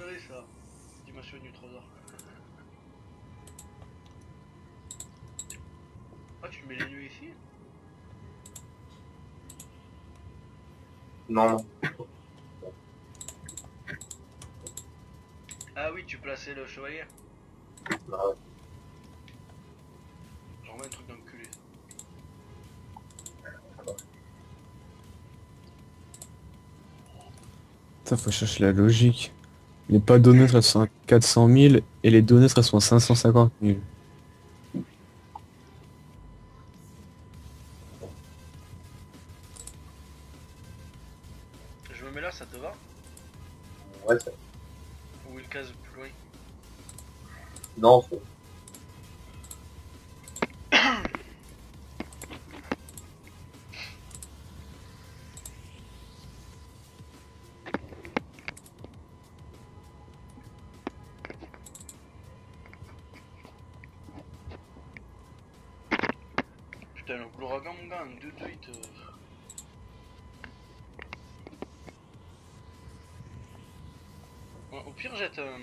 serré ça, dimension du trésor. Ah, tu mets les nœuds ici? Non. Ah oui, tu plaçais le chevalier? Ah ouais. J'en remets un truc d'enculé. Putain, faut chercher la logique. Les pales d'honneur elles sont à 400 000 et les donuts elles sont à 550 000. Je me mets là, ça te va? Ouais, ça. Ou une case plus loin? Non, faut... Putain, l'ouragan mon gars, un 2-2 il te... Au pire jette un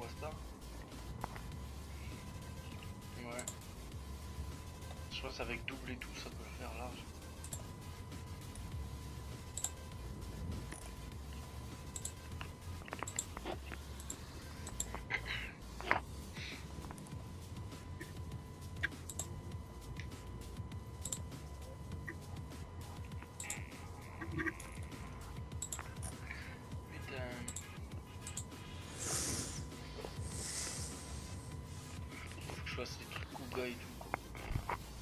Wasta. Ouais. Je pense avec double et tout ça peut le faire large. Et tout, quoi.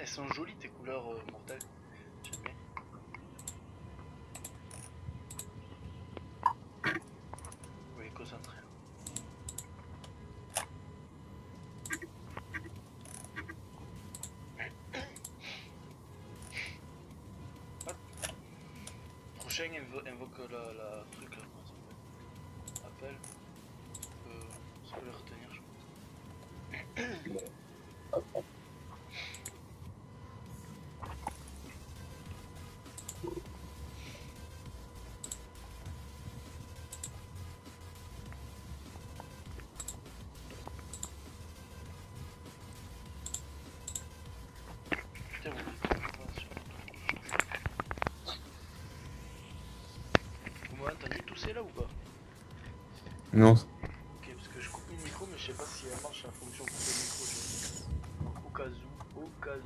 Elles sont jolies tes couleurs mortelles. J'aime bien. Oui, concentré. Prochain invoque la truc là, appel, ça peut le retenir je pense. Là ou pas? Non. Ok, parce que je coupe mon micro mais je sais pas si elle marche la fonction couper le micro. Au cas où,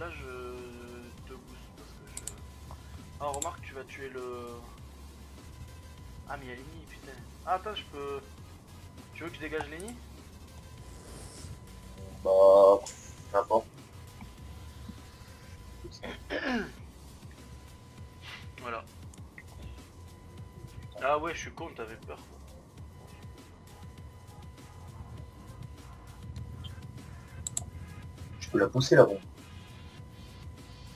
là je te booste parce que je... Ah remarque tu vas tuer le... Ah mais il y a Lenny putain. Ah attends je peux... Tu veux que je dégage Lenny? Bah... n'importe. Voilà. Ah ouais, je suis con, t'avais peur. Tu peux la pousser la bombe.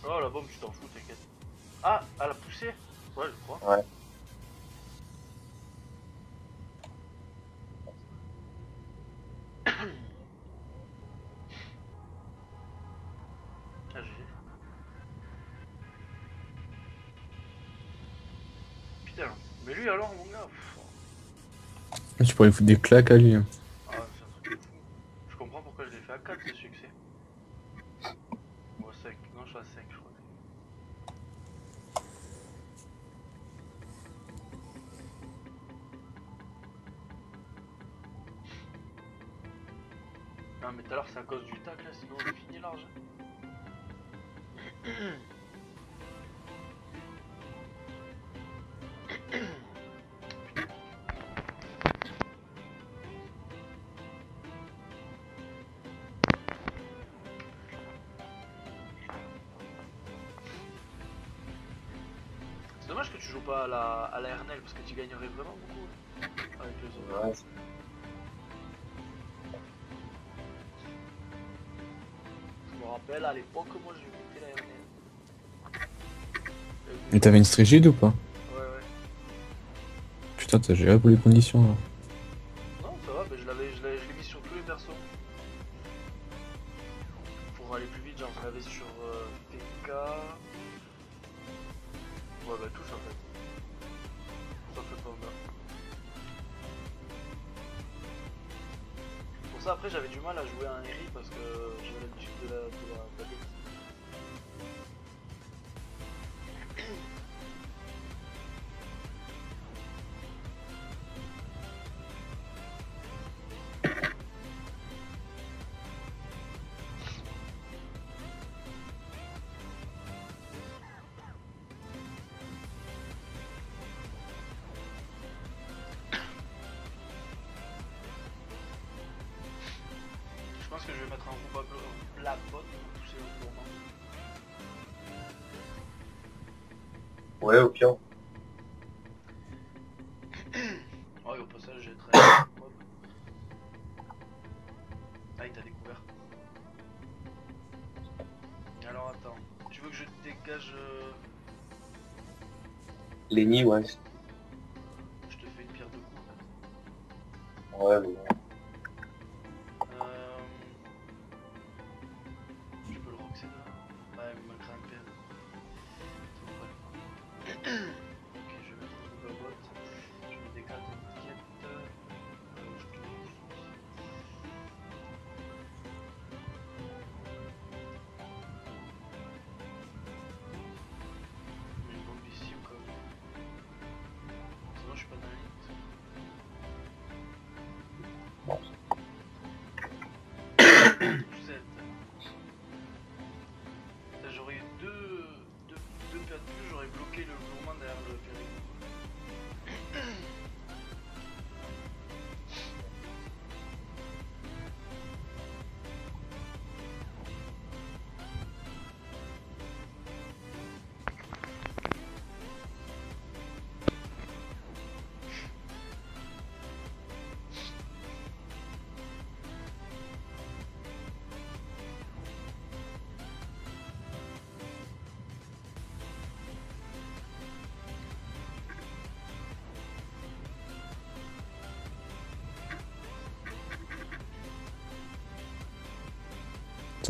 Oh la bombe, tu t'en fous, t'inquiète. Ah, à la pousser? Ouais, je crois. Ouais. Mais lui alors mon gars pff. Tu pourrais foutre des claques à lui. Ah c'est un truc de fou. Je comprends pourquoi je l'ai fait à 4 ce succès. Ou à 5, non je suis à 5 je crois. Non mais tout à l'heure c'est à cause du tac là sinon on finit large. C'est dommage que tu joues pas à la RNL parce que tu gagnerais vraiment beaucoup avec les autres. Ouais. Je me rappelle à l'époque moi je luttais la RNL. Mais t'avais une strigide ou pas? Ouais, ouais. Putain, t'as géré pour les conditions là. Non, ça va, mais je l'ai mis sur tous les persos. Pour aller plus vite, genre je l'avais sur PK. Ouais, bah tous en fait. Sauf le Panda. Pour ça, après, j'avais du mal à jouer à un Eri parce que j'avais l'habitude de la bête. Je pense que je vais mettre un groupe à la botte pour toucher au tournant. Ouais, au pire. Ouais, au passage, j'ai très... Ah, il t'a découvert. Alors, attends. Tu veux que je dégage... Les nids, ouais. Je te fais une pierre de coups. Ouais, mais... Bon.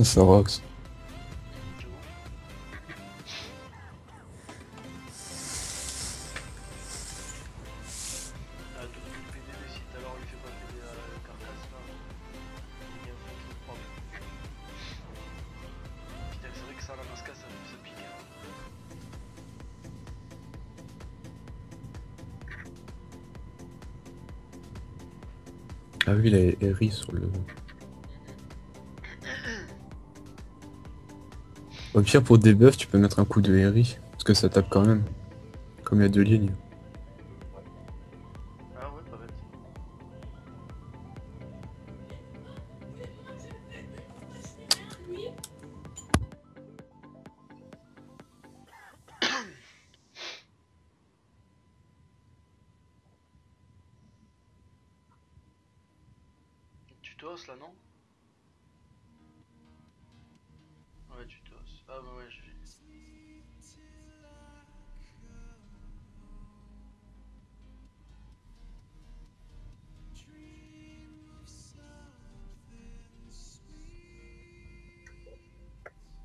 Ça rocks. Ah oui, il a ri sur le... Au pire, pour debuff, tu peux mettre un coup de Eri, parce que ça tape quand même, comme il y a deux lignes. Ah ouais, pas bête. Tu tosses là, non? Ouais, tu tosses. Ah bah ouais, je vais.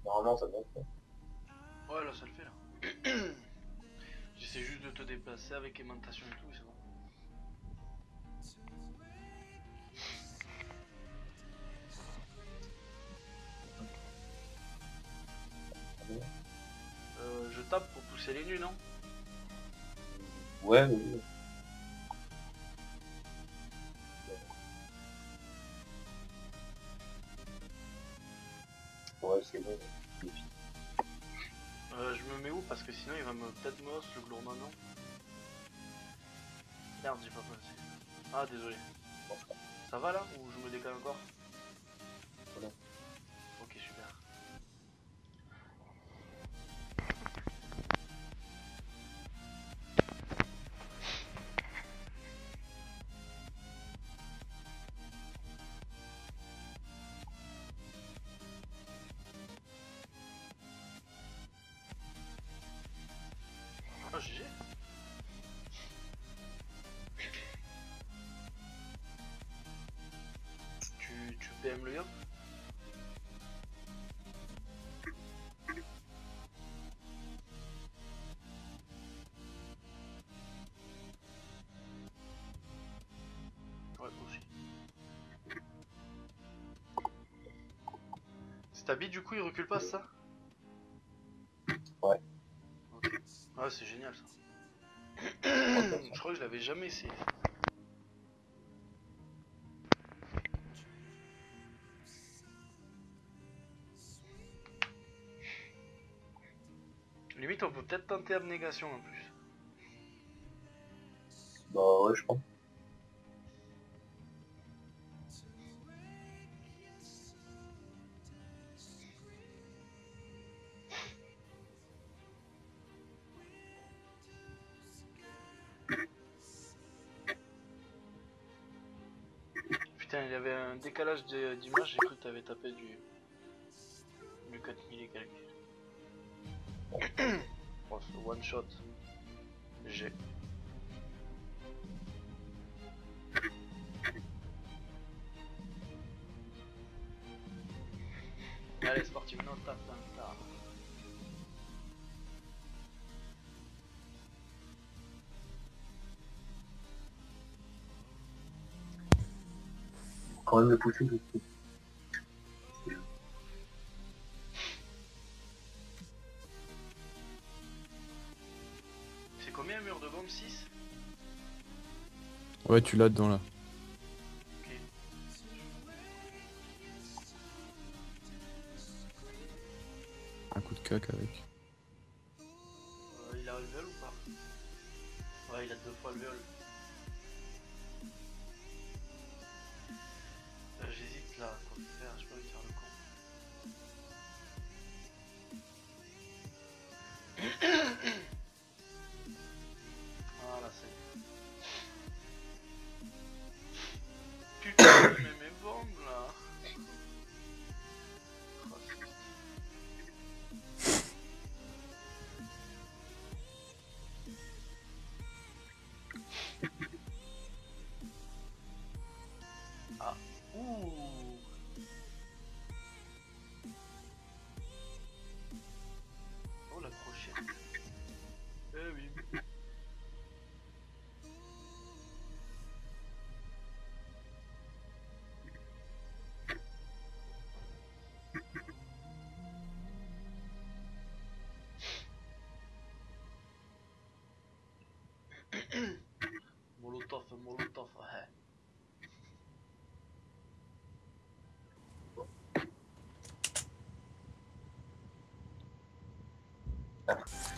Normalement, ça monte. Ouais, là, ça le fait, là. J'essaie juste de te déplacer avec aimantation et tout, c'est bon. Je tape pour pousser les nues, non? Ouais, oui. Ouais, c'est bon. Je me mets où? Parce que sinon il va me peut-être mosse le gourmand, non? Merde, j'ai pas passé. Ah, désolé. Ça va là? Ou je me décale encore? Voilà. Ok, super. me le dire. Ouais, aussi. C'est ta bille, du coup, il recule pas, ça? Ouais. Okay. Ah, c'est génial, ça. Je crois que je l'avais jamais essayé. Limite, on peut peut-être tenter abnégation en plus. Bah ouais, je pense. Putain, il y avait un décalage d'image, j'ai cru que t'avais tapé du 4000 et quelques. One shot. G. Allez, c'est parti, maintenant tape, tape. Quand même le pousser beaucoup. Ouais, tu l'as dedans là. Okay. Un coup de cac avec. Il a le viol ou pas? Ouais, il a 2 fois le viol. J'hésite là, quoi faire, je peux lui faire le con. Voilà, c'est. Putain, mais mes bombes là! Ah, ouh! Oh la prochaine! Eh oui! Molotov, ouais. Ah.